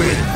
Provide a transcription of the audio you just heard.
win.